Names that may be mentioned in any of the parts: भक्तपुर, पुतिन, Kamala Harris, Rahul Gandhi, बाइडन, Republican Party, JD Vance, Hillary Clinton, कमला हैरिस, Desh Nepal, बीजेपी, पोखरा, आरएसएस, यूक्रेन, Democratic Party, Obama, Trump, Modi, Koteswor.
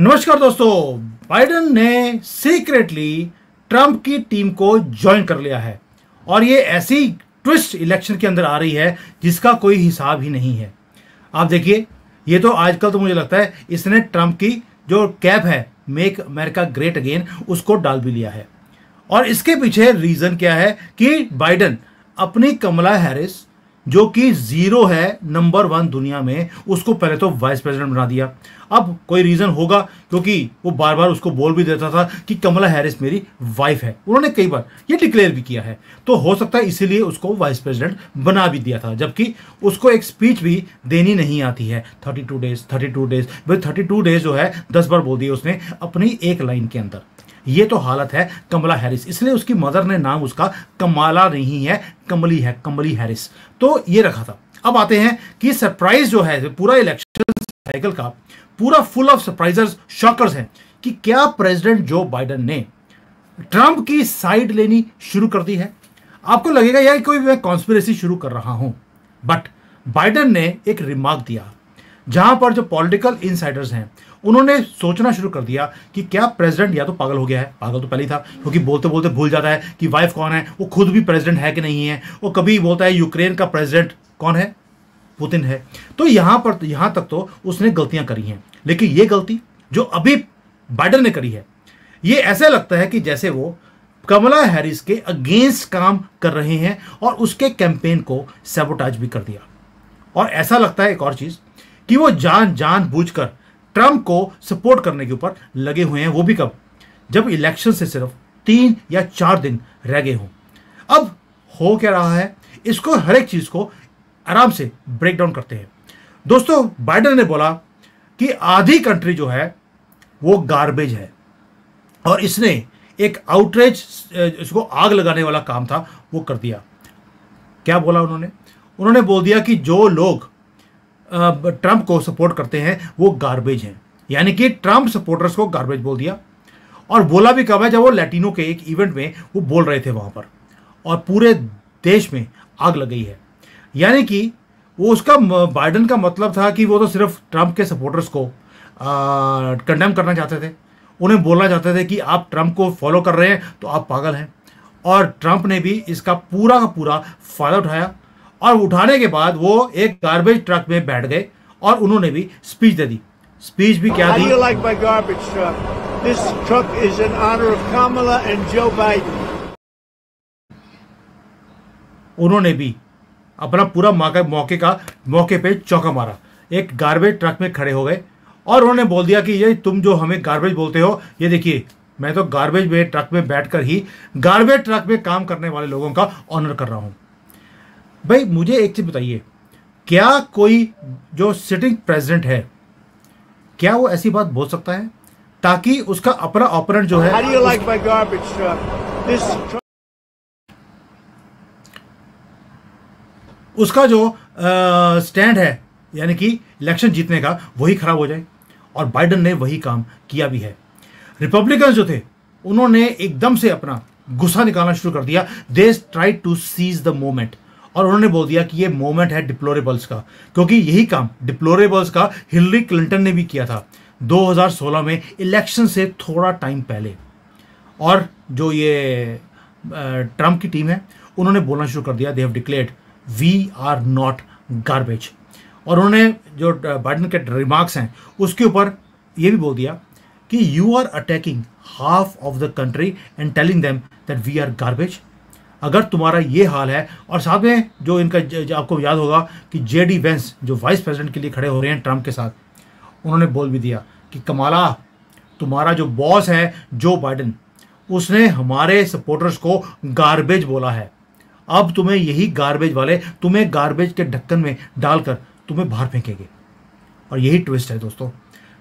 नमस्कार दोस्तों, बाइडन ने सीक्रेटली ट्रंप की टीम को ज्वाइन कर लिया है और ये ऐसी ट्विस्ट इलेक्शन के अंदर आ रही है जिसका कोई हिसाब ही नहीं है। आप देखिए, ये तो आजकल तो मुझे लगता है इसने ट्रंप की जो कैप है मेक अमेरिका ग्रेट अगेन उसको डाल भी लिया है। और इसके पीछे रीज़न क्या है कि बाइडन अपनी कमला हैरिस जो कि जीरो है नंबर 1 दुनिया में, उसको पहले तो वाइस प्रेसिडेंट बना दिया। अब कोई रीज़न होगा क्योंकि वो बार बार उसको बोल भी देता था कि कमला हैरिस मेरी वाइफ है, उन्होंने कई बार ये डिक्लेयर भी किया है, तो हो सकता है इसीलिए उसको वाइस प्रेसिडेंट बना भी दिया था। जबकि उसको एक स्पीच भी देनी नहीं आती है। 32 डेज भाई, 32 डेज जो है 10 बार बोल दिए उसने अपनी एक लाइन के अंदर। ये तो हालत है कमला हैरिस, इसलिए उसकी मदर ने नाम उसका कमाला नहीं है, कमली है, कमली हैरिस, तो ये रखा था। अब आते हैं कि सरप्राइज जो है पूरा इलेक्शन साइकिल का पूरा फुल ऑफ सरप्राइजर्स, शॉकर्स हैं कि क्या प्रेसिडेंट जो बाइडन ने ट्रंप की साइड लेनी शुरू कर दी है। आपको लगेगा यार कोई मैं कॉन्स्पिरेसी शुरू कर रहा हूं, बट बाइडन ने एक रिमार्क दिया जहां पर जो पॉलिटिकल इनसाइडर्स हैं उन्होंने सोचना शुरू कर दिया कि क्या प्रेसिडेंट या तो पागल हो गया है, पागल तो पहले ही था क्योंकि बोलते बोलते भूल जाता है कि वाइफ कौन है, वो खुद भी प्रेसिडेंट है कि नहीं है, वो कभी बोलता है यूक्रेन का प्रेसिडेंट कौन है, पुतिन है। तो यहाँ तक तो उसने गलतियाँ करी हैं, लेकिन ये गलती जो अभी बाइडन ने करी है, ये ऐसे लगता है कि जैसे वो कमला हैरिस के अगेंस्ट काम कर रहे हैं और उसके कैंपेन को सैबोटाज भी कर दिया। और ऐसा लगता है एक और चीज़ कि वो जानबूझकर ट्रंप को सपोर्ट करने के ऊपर लगे हुए हैं, वो भी कब, जब इलेक्शन से सिर्फ 3 या 4 दिन रह गए हों। अब हो क्या रहा है, इसको हर एक चीज़ को आराम से ब्रेक डाउन करते हैं। दोस्तों, बाइडन ने बोला कि आधी कंट्री जो है वो गार्बेज है और इसने एक आउटरेज, इसको आग लगाने वाला काम था, वो कर दिया। क्या बोला उन्होंने बोल दिया कि जो लोग ट्रंप को सपोर्ट करते हैं वो गार्बेज हैं, यानी कि ट्रंप सपोर्टर्स को गार्बेज बोल दिया। और बोला भी कब है, जब वो लैटिनो के एक इवेंट में वो बोल रहे थे वहाँ पर, और पूरे देश में आग लग गई है। यानी कि वो उसका बाइडन का मतलब था कि वो तो सिर्फ ट्रंप के सपोर्टर्स को कंडेम करना चाहते थे, उन्हें बोलना चाहते थे कि आप ट्रंप को फॉलो कर रहे हैं तो आप पागल हैं। और ट्रंप ने भी इसका पूरा का पूरा फायदा उठाया और उठाने के बाद वो एक गार्बेज ट्रक में बैठ गए और उन्होंने भी स्पीच दे दी। स्पीच भी क्या दी? उन्होंने भी अपना पूरा मौके पे चौका मारा, एक गार्बेज ट्रक में खड़े हो गए और उन्होंने बोल दिया कि ये तुम जो हमें गार्बेज बोलते हो, ये देखिए मैं तो गार्बेज में ट्रक में बैठकर ही गार्बेज ट्रक में काम करने वाले लोगों का ऑनर कर रहा हूँ। भाई मुझे एक चीज़ बताइए, क्या कोई जो सिटिंग प्रेसिडेंट है क्या वो ऐसी बात बोल सकता है ताकि उसका अपना ओपोनेंट जो है उसका जो स्टैंड है यानी कि इलेक्शन जीतने का वही खराब हो जाए। और बाइडन ने वही काम किया भी है। रिपब्लिकन जो थे उन्होंने एकदम से अपना गुस्सा निकालना शुरू कर दिया। They tried to seize the moment और उन्होंने बोल दिया कि ये मोमेंट है डिप्लोरेबल्स का, क्योंकि यही काम डिप्लोरेबल्स का हिलरी क्लिंटन ने भी किया था 2016 में, इलेक्शन से थोड़ा टाइम पहले। और जो ये ट्रंप की टीम है उन्होंने बोलना शुरू कर दिया, they have declared we are not garbage. और उन्होंने जो बाइडन के रिमार्क्स हैं उसके ऊपर ये भी बोल दिया कि you are attacking half of the country and telling them that we are garbage. अगर तुम्हारा ये हाल है, और साथ में जो इनका आपको याद होगा कि जेडी वेंस जो वाइस प्रेसिडेंट के लिए खड़े हो रहे हैं ट्रंप के साथ, उन्होंने बोल भी दिया कि कमला तुम्हारा जो बॉस है जो बाइडन, उसने हमारे सपोर्टर्स को गार्बेज बोला है, अब तुम्हें यही गार्बेज वाले तुम्हें गार्बेज के ढक्कन में डालकर तुम्हें बाहर फेंकेंगे। और यही ट्विस्ट है दोस्तों,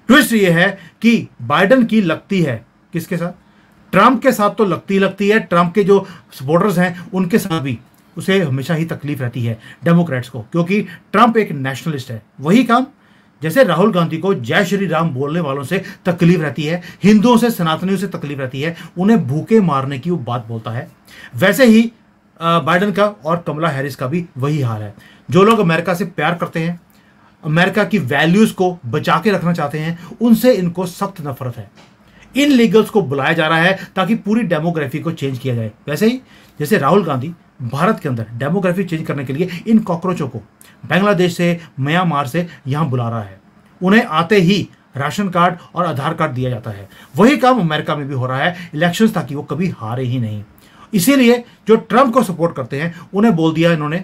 ट्विस्ट ये है कि बाइडन की लगती है किसके साथ, ट्रंप के साथ तो लगती है, ट्रंप के जो सपोर्टर्स हैं उनके साथ भी उसे हमेशा ही तकलीफ रहती है, डेमोक्रेट्स को, क्योंकि ट्रंप एक नेशनलिस्ट है। वही काम जैसे राहुल गांधी को जय श्री राम बोलने वालों से तकलीफ रहती है, हिंदुओं से, सनातनियों से तकलीफ रहती है, उन्हें भूखे मारने की वो बात बोलता है, वैसे ही बाइडन का और कमला हैरिस का भी वही हाल है। जो लोग अमेरिका से प्यार करते हैं अमेरिका की वैल्यूज़ को बचा के रखना चाहते हैं, उनसे इनको सख्त नफरत है। इन लीगल्स को बुलाया जा रहा है ताकि पूरी डेमोग्राफी को चेंज किया जाए। वैसे ही जैसे राहुल गांधी भारत के अंदर डेमोग्राफी चेंज करने के लिए इन कॉकरोचों को बांग्लादेश से, म्यांमार से यहाँ बुला रहा है। उन्हें आते ही राशन कार्ड और आधार कार्ड दिया जाता है। वही काम अमेरिका में भी हो रहा है इलेक्शंस, ताकि वो कभी हारे ही नहीं। इसीलिए जो ट्रंप को सपोर्ट करते हैं उन्हें बोल दिया इन्होंने,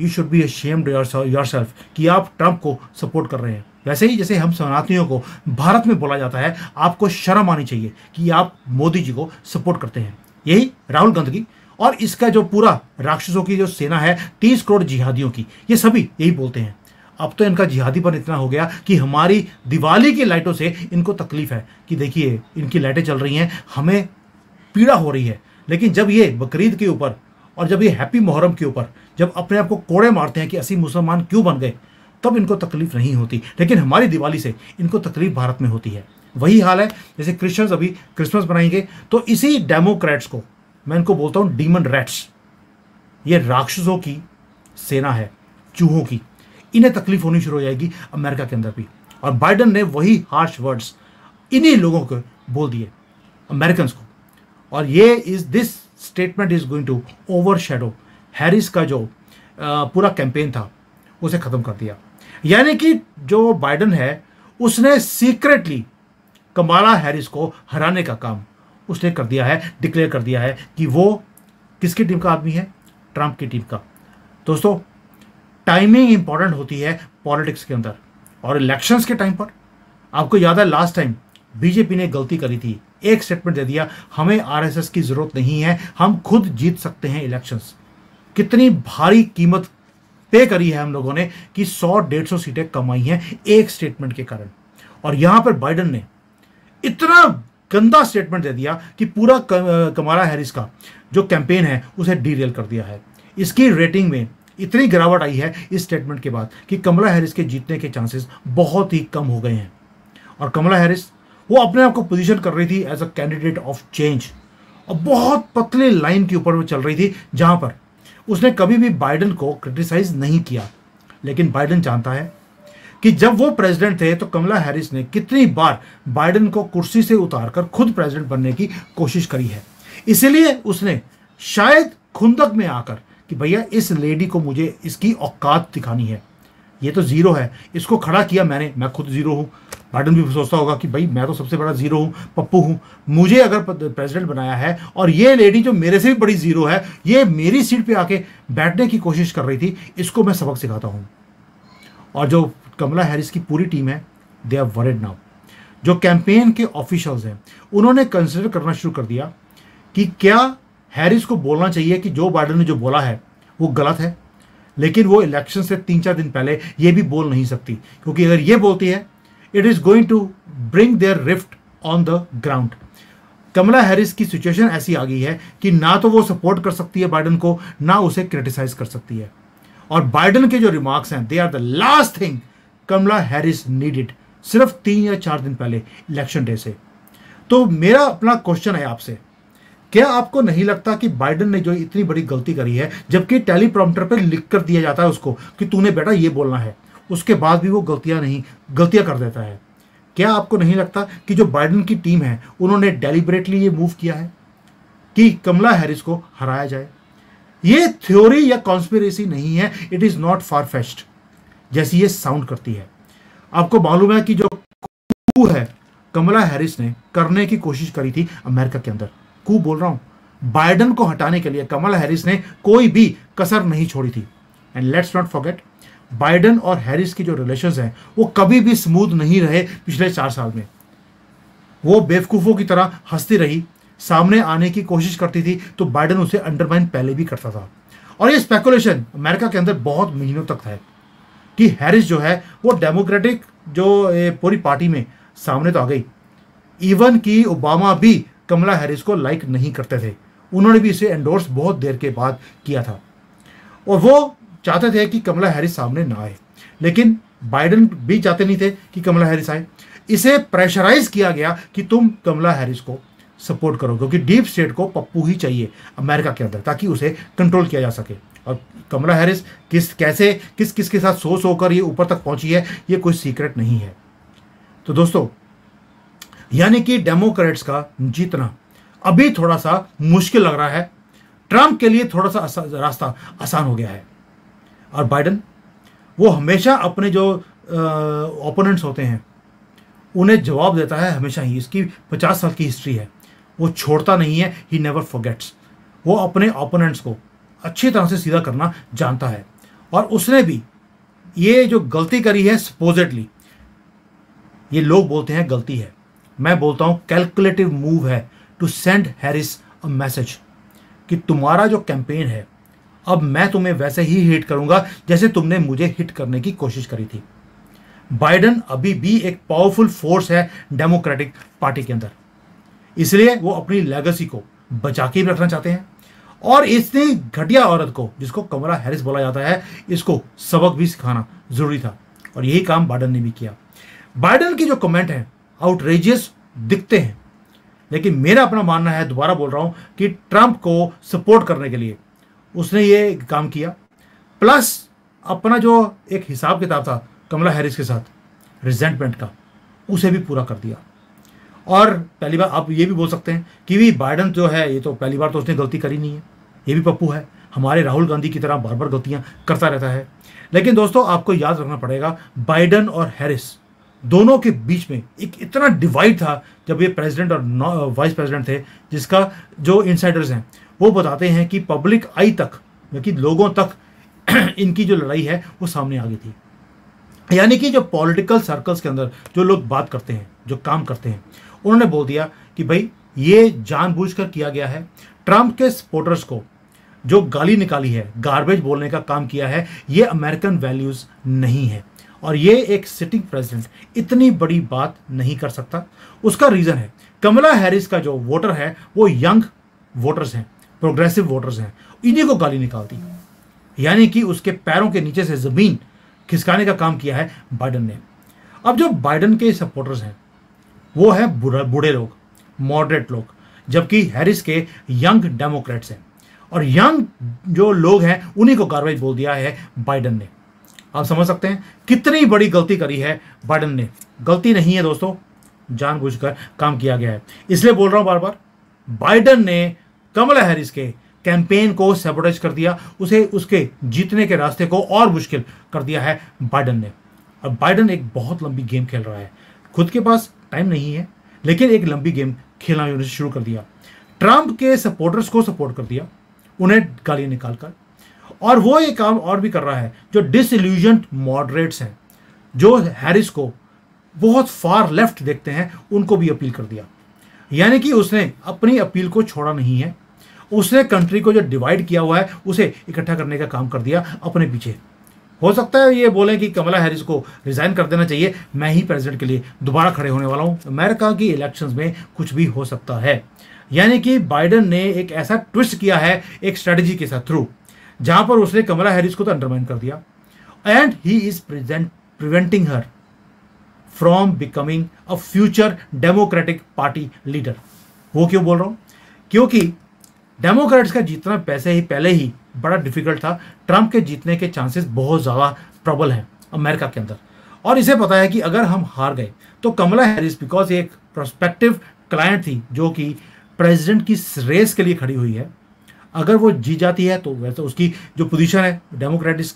you should be ashamed yourself कि आप ट्रंप को सपोर्ट कर रहे हैं। वैसे ही जैसे हम शरणार्थियों को भारत में बोला जाता है आपको शर्म आनी चाहिए कि आप मोदी जी को सपोर्ट करते हैं, यही राहुल गांधी की और इसका जो पूरा राक्षसों की जो सेना है 30 करोड़ जिहादियों की, ये सभी यही बोलते हैं। अब तो इनका जिहादीपन इतना हो गया कि हमारी दिवाली की लाइटों से इनको तकलीफ है कि देखिए इनकी लाइटें चल रही हैं, हमें पीड़ा हो रही है। लेकिन जब ये बकरीद के ऊपर और जब ये हैप्पी मुहर्रम के ऊपर जब अपने आप को कोड़े मारते हैं कि असली मुसलमान क्यों बन गए, तब इनको तकलीफ नहीं होती, लेकिन हमारी दिवाली से इनको तकलीफ भारत में होती है। वही हाल है जैसे क्रिश्चियंस अभी क्रिसमस बनाएंगे, तो इसी डेमोक्रेट्स को मैं इनको बोलता हूँ डीमन रैट्स, ये राक्षसों की सेना है, चूहों की। इन्हें तकलीफ होनी शुरू हो जाएगी अमेरिका के अंदर भी। और बाइडन ने वही हार्श वर्ड्स इन्हीं लोगों को बोल दिए, अमेरिकन्स को। और ये is this statement is going to overshadow Harris का जो पूरा कैंपेन था उसे ख़त्म कर दिया। यानी कि जो बाइडन है उसने सीक्रेटली कमाला हैरिस को हराने का काम उसने कर दिया है, डिक्लेयर कर दिया है कि वो किसकी टीम का आदमी है, ट्रंप की टीम का। दोस्तों टाइमिंग इंपॉर्टेंट होती है पॉलिटिक्स के अंदर और इलेक्शंस के टाइम पर। आपको याद है लास्ट टाइम बीजेपी ने गलती करी थी, एक स्टेटमेंट दे दिया हमें आरएसएस की ज़रूरत नहीं है, हम खुद जीत सकते हैं इलेक्शंस। कितनी भारी कीमत पे करी है हम लोगों ने कि 100-150 सीटें कमाई हैं एक स्टेटमेंट के कारण। और यहाँ पर बाइडन ने इतना गंदा स्टेटमेंट दे दिया कि पूरा कमाला हैरिस का जो कैंपेन है उसे डीरेल कर दिया है। इसकी रेटिंग में इतनी गिरावट आई है इस स्टेटमेंट के बाद कि कमला हैरिस के जीतने के चांसेस बहुत ही कम हो गए हैं। और कमला हैरिस वो अपने आप को पोजीशन कर रही थी as a candidate of change, और बहुत पतले लाइन के ऊपर वो चल रही थी जहाँ पर उसने कभी भी बाइडन को क्रिटिसाइज नहीं किया। लेकिन बाइडन जानता है कि जब वो प्रेसिडेंट थे तो कमला हैरिस ने कितनी बार बाइडन को कुर्सी से उतारकर खुद प्रेसिडेंट बनने की कोशिश करी है। इसीलिए उसने शायद खुंदक में आकर कि भैया इस लेडी को मुझे इसकी औकात दिखानी है, ये तो ज़ीरो है, इसको खड़ा किया मैंने, मैं खुद ज़ीरो हूँ। बाइडन भी सोचता होगा कि भाई मैं तो सबसे बड़ा ज़ीरो हूँ, पप्पू हूँ, मुझे अगर प्रेसिडेंट बनाया है और ये लेडी जो मेरे से भी बड़ी ज़ीरो है ये मेरी सीट पे आके बैठने की कोशिश कर रही थी, इसको मैं सबक सिखाता हूँ। और जो कमला हैरिस की पूरी टीम है, दे आर वरिड नाउ। जो कैंपेन के ऑफिशियल्स हैं उन्होंने कंसिडर करना शुरू कर दिया कि क्या हैरिस को बोलना चाहिए कि जो बाइडन ने जो बोला है वो गलत है, लेकिन वो इलेक्शन से 3-4 दिन पहले ये भी बोल नहीं सकती, क्योंकि अगर ये बोलती है it is going to bring their rift on the ground. कमला हैरिस की सिचुएशन ऐसी आ गई है कि ना तो वो सपोर्ट कर सकती है बाइडन को, ना उसे क्रिटिसाइज कर सकती है। और बाइडन के जो रिमार्क्स हैं they are the last thing कमला हैरिस needed, सिर्फ 3 या 4 दिन पहले इलेक्शन डे से। तो मेरा अपना क्वेश्चन है आपसे, क्या आपको नहीं लगता कि बाइडन ने जो इतनी बड़ी गलती करी है, जबकि टेलीप्रॉम्प्टर पर लिख कर दिया जाता है उसको कि तूने बेटा ये बोलना है, उसके बाद भी वो गलतियां कर देता है। क्या आपको नहीं लगता कि जो बाइडन की टीम है उन्होंने डेलिबरेटली ये मूव किया है कि कमला हैरिस को हराया जाए? ये थ्योरी या कॉन्स्पिरेसी नहीं है, it is not far fetched जैसी ये साउंड करती है। आपको मालूम है कि जो कू है कमला हैरिस ने करने की कोशिश करी थी अमेरिका के अंदर, कू बोल रहा हूं, बाइडन को हटाने के लिए कमला हैरिस ने कोई भी कसर नहीं छोड़ी थी। And let's not forget, बाइडन और हैरिस की जो रिलेशंस हैं वो कभी भी स्मूथ नहीं रहे पिछले 4 साल में। वो बेवकूफ़ों की तरह हंसती रही, सामने आने की कोशिश करती थी तो बाइडन उसे अंडरमाइन पहले भी करता था। और ये स्पेकुलेशन अमेरिका के अंदर बहुत महीनों तक था कि हैरिस जो है वो डेमोक्रेटिक जो पूरी पार्टी में सामने तो आ गई, इवन कि ओबामा भी कमला हैरिस को लाइक नहीं करते थे, उन्होंने भी इसे एंडोर्स बहुत देर के बाद किया था और वो चाहते थे कि कमला हैरिस सामने ना आए। लेकिन बाइडन भी चाहते नहीं थे कि कमला हैरिस आए, इसे प्रेशराइज किया गया कि तुम कमला हैरिस को सपोर्ट करो, क्योंकि डीप स्टेट को पप्पू ही चाहिए अमेरिका के अंदर ताकि उसे कंट्रोल किया जा सके। और कमला हैरिस किस के साथ सोच होकर ये ऊपर तक पहुंची है, ये कोई सीक्रेट नहीं है। तो दोस्तों, यानी कि डेमोक्रेट्स का जीतना अभी थोड़ा सा मुश्किल लग रहा है, ट्रंप के लिए थोड़ा सा रास्ता आसान हो गया है। और बाइडन वो हमेशा अपने जो ओपोनेंट्स होते हैं उन्हें जवाब देता है हमेशा ही, इसकी 50 साल की हिस्ट्री है, वो छोड़ता नहीं है, ही नेवर फॉरगेट्स। वो अपने ओपोनेंट्स को अच्छी तरह से सीधा करना जानता है, और उसने भी ये जो गलती करी है सपोजिटली, ये लोग बोलते हैं गलती है, मैं बोलता हूँ कैलकुलेटिव मूव है to send Harris a message कि तुम्हारा जो कैंपेन है अब मैं तुम्हें वैसे ही हिट करूंगा जैसे तुमने मुझे हिट करने की कोशिश करी थी। बाइडन अभी भी एक पावरफुल फोर्स है डेमोक्रेटिक पार्टी के अंदर, इसलिए वो अपनी लेगेसी को बचा के रखना चाहते हैं, और इतनी घटिया औरत को जिसको कमला हैरिस बोला जाता है, इसको सबक भी सिखाना जरूरी था, और यही काम बाइडन ने भी किया। बाइडन के जो कमेंट हैं आउटरेजियस दिखते हैं, लेकिन मेरा अपना मानना है, दोबारा बोल रहा हूँ, कि ट्रंप को सपोर्ट करने के लिए उसने ये काम किया, प्लस अपना जो एक हिसाब किताब था कमला हैरिस के साथ रिजेंटमेंट का, उसे भी पूरा कर दिया। और पहली बार आप ये भी बोल सकते हैं कि भी बाइडन जो है ये तो पहली बार तो उसने गलती करी नहीं है, ये भी पप्पू है, हमारे राहुल गांधी की तरह बार बार गलतियाँ करता रहता है। लेकिन दोस्तों, आपको याद रखना पड़ेगा, बाइडन और हैरिस दोनों के बीच में एक इतना डिवाइड था जब ये प्रेसिडेंट और वाइस प्रेसिडेंट थे, जिसका जो इनसाइडर्स हैं वो बताते हैं कि पब्लिक आई तक, यानी लोगों तक इनकी जो लड़ाई है वो सामने आ गई थी। यानी कि जो पॉलिटिकल सर्कल्स के अंदर जो लोग बात करते हैं, जो काम करते हैं, उन्होंने बोल दिया कि भाई ये जानबूझकर किया गया है, ट्रंप के सपोर्टर्स को जो गाली निकाली है, गार्बेज बोलने का काम किया है, ये अमेरिकन वैल्यूज़ नहीं है, और ये एक सिटिंग प्रेसिडेंट इतनी बड़ी बात नहीं कर सकता। उसका रीज़न है कमला हैरिस का जो वोटर है वो यंग वोटर्स हैं, प्रोग्रेसिव वोटर्स हैं, इन्हीं को गाली निकालती, यानी कि उसके पैरों के नीचे से ज़मीन खिसकाने का काम किया है बाइडन ने। अब जो बाइडन के सपोर्टर्स हैं वो है बूढ़े लोग, मॉडरेट लोग, जबकि हैरिस के यंग डेमोक्रेट्स हैं, और यंग जो लोग हैं उन्हीं को गार्बेज बोल दिया है बाइडन ने। आप समझ सकते हैं कितनी बड़ी गलती करी है बाइडन ने। गलती नहीं है दोस्तों, जानबूझकर काम किया गया है। इसलिए बोल रहा हूँ बार बार, बाइडन ने कमला हैरिस के कैंपेन को सैबोटेज कर दिया, उसे उसके जीतने के रास्ते को और मुश्किल कर दिया है बाइडन ने। और बाइडन एक बहुत लंबी गेम खेल रहा है, खुद के पास टाइम नहीं है लेकिन एक लंबी गेम खेलना उन्होंने शुरू कर दिया। ट्रंप के सपोर्टर्स को सपोर्ट कर दिया, उन्हें गाली निकाल कर, और वो ये काम और भी कर रहा है जो डिसइल्यूजन्ड मॉडरेट्स हैं, जो हैरिस को बहुत फार लेफ्ट देखते हैं, उनको भी अपील कर दिया। यानी कि उसने अपनी अपील को छोड़ा नहीं है, उसने कंट्री को जो डिवाइड किया हुआ है उसे इकट्ठा करने का काम कर दिया अपने पीछे। हो सकता है ये बोलें कि कमला हैरिस को रिज़ाइन कर देना चाहिए, मैं ही प्रेसिडेंट के लिए दोबारा खड़े होने वाला हूँ, अमेरिका की इलेक्शंस में कुछ भी हो सकता है। यानी कि बाइडन ने एक ऐसा ट्विस्ट किया है एक स्ट्रेटजी के साथ थ्रू, जहाँ पर उसने कमला हैरिस को तो अंडरमाइन कर दिया, and he is preventing her from becoming a future democratic party leader. वो क्यों बोल रहा हूँ? क्योंकि डेमोक्रेट्स का जीतना पैसे ही पहले ही बड़ा डिफिकल्ट था, ट्रंप के जीतने के चांसेस बहुत ज़्यादा प्रबल हैं अमेरिका के अंदर, और इसे पता है कि अगर हम हार गए तो कमला हैरिस, बिकॉज एक प्रोस्पेक्टिव क्लाइंट थी जो कि प्रेसिडेंट की रेस के लिए खड़ी हुई है, अगर वो जीत जाती है तो वैसे उसकी जो पोजीशन है डेमोक्रेट्स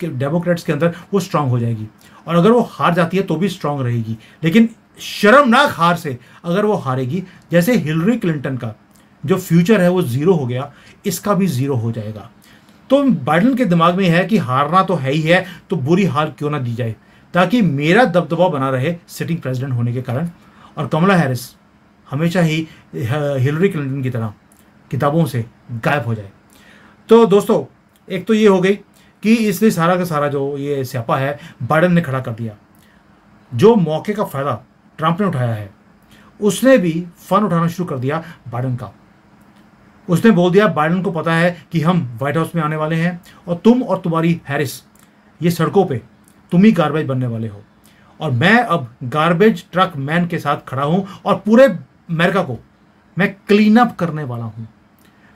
के अंदर वो स्ट्रांग हो जाएगी, और अगर वो हार जाती है तो भी स्ट्रांग रहेगी, लेकिन शर्मनाक हार से अगर वो हारेगी, जैसे हिलरी क्लिंटन का जो फ्यूचर है वो ज़ीरो हो गया, इसका भी ज़ीरो हो जाएगा। तो बाइडन के दिमाग में है कि हारना तो है ही है, तो बुरी हार क्यों ना दी जाए, ताकि मेरा दबदबा बना रहे सिटिंग प्रेसिडेंट होने के कारण। और कमला हैरिस हमेशा ही हिलरी क्लिंटन की तरह किताबों से गायब हो जाए। तो दोस्तों, एक तो ये हो गई कि इसलिए सारा का सारा जो ये स्यापा है बाइडन ने खड़ा कर दिया। जो मौके का फ़ायदा ट्रंप ने उठाया है, उसने भी फन उठाना शुरू कर दिया बाइडन का। उसने बोल दिया बाइडन को पता है कि हम व्हाइट हाउस में आने वाले हैं, और तुम और तुम्हारी हैरिस ये सड़कों पे तुम ही गार्बेज बनने वाले हो, और मैं अब गार्बेज ट्रक मैन के साथ खड़ा हूँ और पूरे अमेरिका को मैं क्लीन अप करने वाला हूँ।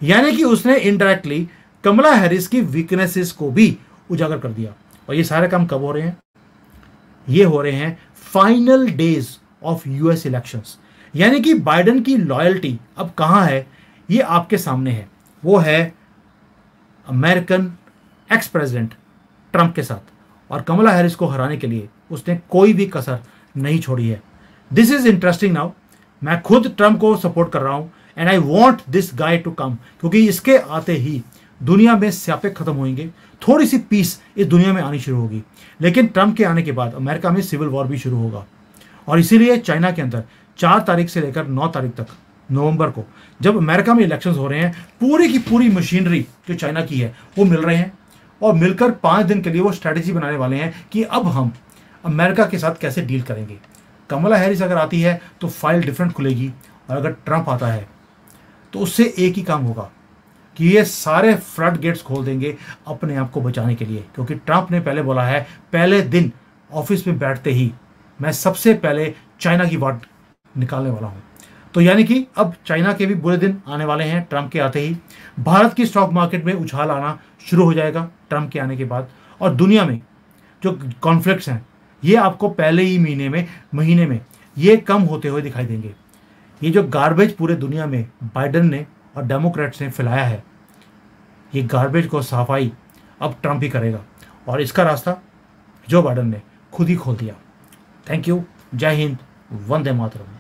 यानी कि उसने इनडायरेक्टली कमला हैरिस की वीकनेसेस को भी उजागर कर दिया। और ये सारे काम कब हो रहे हैं? ये हो रहे हैं final days of US elections. यानी कि बाइडन की लॉयल्टी अब कहाँ है, ये आपके सामने है। वो है अमेरिकन एक्स प्रेसिडेंट ट्रंप के साथ, और कमला हैरिस को हराने के लिए उसने कोई भी कसर नहीं छोड़ी है। This is interesting. नाउ मैं खुद ट्रंप को सपोर्ट कर रहा हूँ and I want this guy to come, क्योंकि इसके आते ही दुनिया में स्यापे खत्म होंगे, थोड़ी सी पीस इस दुनिया में आनी शुरू होगी। लेकिन ट्रंप के आने के बाद अमेरिका में सिविल वॉर भी शुरू होगा, और इसीलिए चाइना के अंदर 4 तारीख से लेकर 9 तारीख तक नवंबर को जब अमेरिका में इलेक्शंस हो रहे हैं, पूरी की पूरी मशीनरी जो चाइना की है वो मिल रहे हैं, और मिलकर 5 दिन के लिए वो स्ट्रैटेजी बनाने वाले हैं कि अब हम अमेरिका के साथ कैसे डील करेंगे। कमला हैरिस अगर आती है तो फाइल डिफरेंट खुलेगी, और अगर ट्रंप आता है तो उससे एक ही काम होगा कि ये सारे फ्लड गेट्स खोल देंगे अपने आप को बचाने के लिए, क्योंकि ट्रंप ने पहले बोला है, पहले दिन ऑफिस में बैठते ही मैं सबसे पहले चाइना की वाट निकालने वाला हूँ। तो यानी कि अब चाइना के भी बुरे दिन आने वाले हैं ट्रंप के आते ही। भारत की स्टॉक मार्केट में उछाल आना शुरू हो जाएगा ट्रंप के आने के बाद, और दुनिया में जो कॉन्फ्लिक्ट्स हैं ये आपको पहले ही महीने में ये कम होते हुए दिखाई देंगे। ये जो गार्बेज पूरे दुनिया में बाइडन ने और डेमोक्रेट्स ने फैलाया है, ये गार्बेज को सफाई अब ट्रंप ही करेगा, और इसका रास्ता जो बाइडन ने खुद ही खोल दिया। Thank you. जय हिंद। वंदे मातरम।